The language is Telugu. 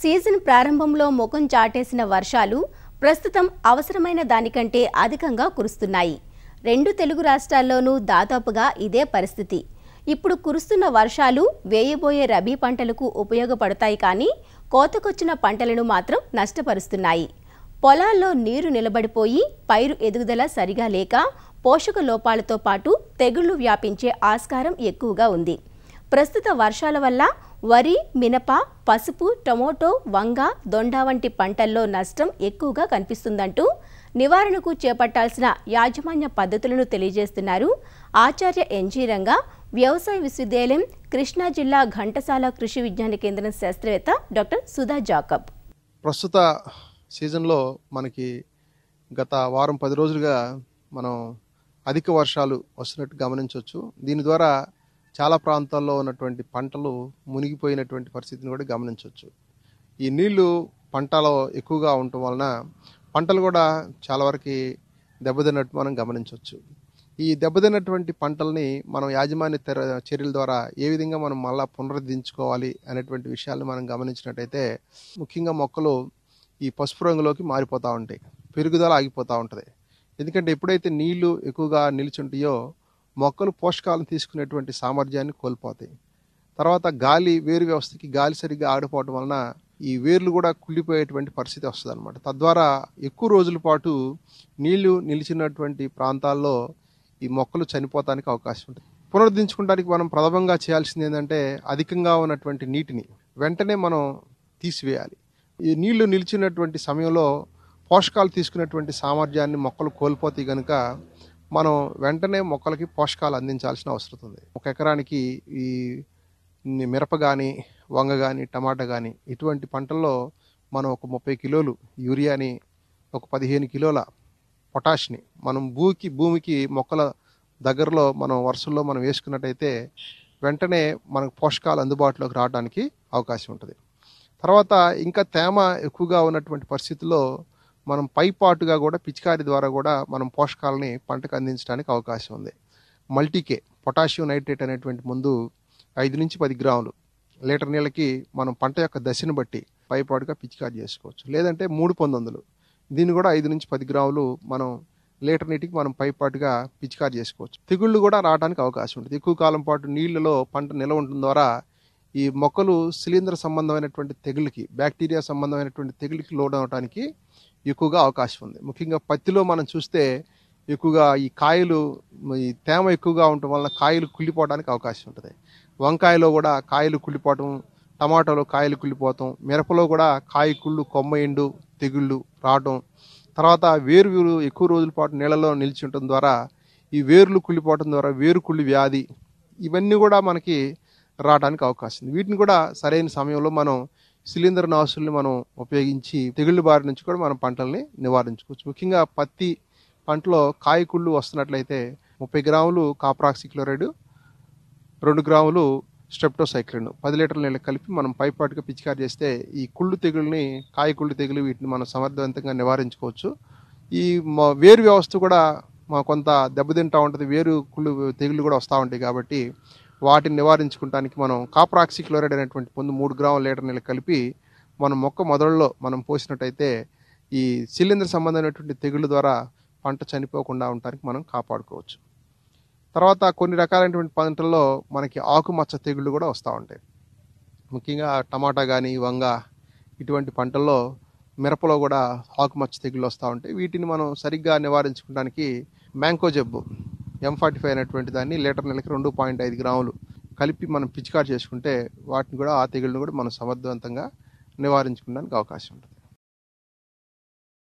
సీజన్ ప్రారంభంలో మొకం చాటేసిన వర్షాలు ప్రస్తుతం అవసరమైన దానికంటే అధికంగా కురుస్తున్నాయి. రెండు తెలుగు రాష్ట్రాల్లోనూ దాదాపుగా ఇదే పరిస్థితి. ఇప్పుడు కురుస్తున్న వర్షాలు వేయబోయే రబీ పంటలకు ఉపయోగపడతాయి, కానీ కోతకొచ్చిన పంటలను మాత్రం నష్టపరుస్తున్నాయి. పొలాల్లో నీరు నిలబడిపోయి పైరు ఎదుగుదల సరిగా లేక పోషక లోపాలతో పాటు తెగుళ్లు వ్యాపించే ఆస్కారం ఎక్కువగా ఉంది. ప్రస్తుత వర్షాల వల్ల వరి, మినప, పసుపు, టమోటో, వంగ, దొండ వంటి పంటల్లో నష్టం ఎక్కువగా కనిపిస్తుందంటూ నివారణకు చేపట్టాల్సిన యాజమాన్య పద్ధతులను తెలియజేస్తున్నారు ఆచార్య ఎన్జీ రంగా, వ్యవసాయ విశ్వవిద్యాలయం, కృష్ణా జిల్లా ఘంటసాల కృషి విజ్ఞాన కేంద్రం శాస్త్రవేత్త డాక్టర్ సుధా జాకబ్. ప్రస్తుత సీజన్లో మనకి గత వారం 10 రోజులుగా మనం అధిక వర్షాలు వస్తున్నట్టు గమనించవచ్చు. దీని ద్వారా చాలా ప్రాంతాల్లో ఉన్నటువంటి పంటలు మునిగిపోయినటువంటి పరిస్థితిని కూడా గమనించవచ్చు. ఈ నీళ్లు పంటలో ఎక్కువగా ఉండటం వలన పంటలు కూడా చాలా వరకు దెబ్బతిన్నట్టు మనం గమనించవచ్చు. ఈ దెబ్బతిన్నటువంటి పంటల్ని మనం యాజమాన్య చర్యల ద్వారా ఏ విధంగా మనం మళ్ళీ పునరుద్ధరించుకోవాలి అనేటువంటి విషయాలను మనం గమనించినట్టయితే, ముఖ్యంగా మొక్కలు ఈ పసుపు రంగులోకి మారిపోతూ ఉంటాయి, పెరుగుదల ఆగిపోతూ ఉంటుంది. ఎందుకంటే ఎప్పుడైతే నీళ్లు ఎక్కువగా నిలిచుంటాయో మొక్కలు పోషకాలను తీసుకునేటువంటి సామర్థ్యాన్ని కోల్పోతాయి. తర్వాత గాలి, వేరు వ్యవస్థకి గాలి సరిగ్గా ఆడిపోవడం వలన ఈ వేర్లు కూడా కుళ్ళిపోయేటువంటి పరిస్థితి వస్తుంది అనమాట. తద్వారా ఎక్కువ రోజుల పాటు నీళ్లు నిలిచినటువంటి ప్రాంతాల్లో ఈ మొక్కలు చనిపోతానికి అవకాశం ఉంటుంది. పునరుద్ధరించుకోవడానికి మనం ప్రథమంగా చేయాల్సింది ఏంటంటే, అధికంగా ఉన్నటువంటి నీటిని వెంటనే మనం తీసివేయాలి. ఈ నీళ్లు నిలిచినటువంటి సమయంలో పోషకాలు తీసుకునేటువంటి సామర్థ్యాన్ని మొక్కలు కోల్పోతాయి కనుక మనం వెంటనే మొక్కలకి పోషకాలు అందించాల్సిన అవసరం ఉంది. 1 ఎకరానికి ఈ మిరప కానీ, వంగ కానీ, టమాటా కానీ ఇటువంటి పంటల్లో మనం ఒక 30 కిలోలు యూరియాని, ఒక 15 కిలోల పొటాష్ని మనం భూమికి మొక్కల దగ్గరలో మనం వరుసల్లో మనం వేసుకున్నట్టయితే వెంటనే మనకు పోషకాలు అందుబాటులోకి రావడానికి అవకాశం ఉంటుంది. తర్వాత ఇంకా తేమ ఎక్కువగా ఉన్నటువంటి పరిస్థితుల్లో మనం పైపాటుగా కూడా పిచికారీ ద్వారా కూడా మనం పోషకాలని పంటకు అందించడానికి అవకాశం ఉంది. మల్టీకే పొటాషియం నైట్రేట్ అనేటువంటి ముందు 5 నుంచి 10 గ్రాములు లీటర్ నీళ్ళకి మనం పంట యొక్క దశను బట్టి పైపాటుగా పిచికారీ చేసుకోవచ్చు. లేదంటే 3 పొందొందలు దీన్ని కూడా 5 నుంచి 10 గ్రాములు మనం లీటర్ నీటికి మనం పైపాటుగా పిచికారీ చేసుకోవచ్చు. తెగుళ్ళు కూడా రావడానికి అవకాశం ఉంటుంది. ఎక్కువ కాలం పాటు నీళ్లలో పంట నిలవ ఉండడం ద్వారా ఈ మొక్కలు శిలీంధ్ర సంబంధమైనటువంటి తెగుళ్ళకి, బ్యాక్టీరియా సంబంధమైనటువంటి తెగుళ్ళకి లోనవడానికి ఎక్కువగా అవకాశం ఉంది. ముఖ్యంగా పత్తిలో మనం చూస్తే ఎక్కువగా ఈ కాయలు ఈ తేమ ఎక్కువగా ఉండటం వలన కాయలు కుళ్ళిపోవడానికి అవకాశం ఉంటుంది. వంకాయలో కూడా కాయలు కుళ్ళిపోవటం, టమాటాలో కాయలు కుళ్ళిపోవటం, మిరపలో కూడా కాయ కుళ్ళు, కొమ్మ ఎండు తెగుళ్ళు రావటం, తర్వాత వేరు ఎక్కువ రోజుల పాటు నీళ్ళలో నిలిచి ఉండటం ద్వారా ఈ వేర్లు కుళ్ళిపోవటం ద్వారా వేరుకుళ్ళు వ్యాధి ఇవన్నీ కూడా మనకి రావడానికి అవకాశం ఉంది. వీటిని కూడా సరైన సమయంలో మనం శిలీంద్ర నాసుల్ని మనం ఉపయోగించి తెగుళ్ళ బారి నుంచి కూడా మనం పంటల్ని నివారించుకోవచ్చు. ముఖ్యంగా పత్తి పంటలో కాయకుళ్ళు వస్తున్నట్లయితే 30 గ్రాములు కాప్రాక్సిక్లోరైడ్, 2 గ్రాములు స్ట్రెప్టోసైక్లిన్ 10 లీటర్ల నీళ్ళకి కలిపి మనం పైపాటుగా పిచికారి చేస్తే ఈ కుళ్ళు తెగుళ్ళని, కాయకుళ్ళు తెగులు వీటిని మనం సమర్థవంతంగా నివారించుకోవచ్చు. ఈ వేరు వ్యవస్థ కూడా కొంత దెబ్బతింటూ ఉంటుంది, వేరు కుళ్ళు తెగులు కూడా వస్తూ ఉంటాయి. కాబట్టి వాటిని నివారించుకోవడానికి మనం కాప్రాక్సిక్లోరైడ్ అనేటువంటి పొందు 3 గ్రాముల లీటర్ నీళ్ళు కలిపి మనం మొక్క మొదళ్ళలో మనం పోసినట్టయితే ఈ శిలీంద్ర సంబంధమైనటువంటి తెగుళ్ళ ద్వారా పంట చనిపోకుండా ఉండడానికి మనం కాపాడుకోవచ్చు. తర్వాత కొన్ని రకాలైనటువంటి పంటల్లో మనకి ఆకుమచ్చ తెగుళ్ళు కూడా వస్తూ ఉంటాయి. ముఖ్యంగా టమాటా కానీ, వంగ ఇటువంటి పంటల్లో, మిరపలో కూడా ఆకుమచ్చ తెగుళ్ళు వస్తూ ఉంటాయి. వీటిని మనం సరిగ్గా నివారించుకోవడానికి మ్యాంకో జబ్బు M45 అనేటువంటి దాన్ని లీటర్ నెలకి 2.5 గ్రాములు కలిపి మనం పిచికారి చేసుకుంటే వాటిని కూడా, ఆ తెగుళ్ళను కూడా మనం సమర్థవంతంగా నివారించుకోవడానికి అవకాశం ఉంటుంది.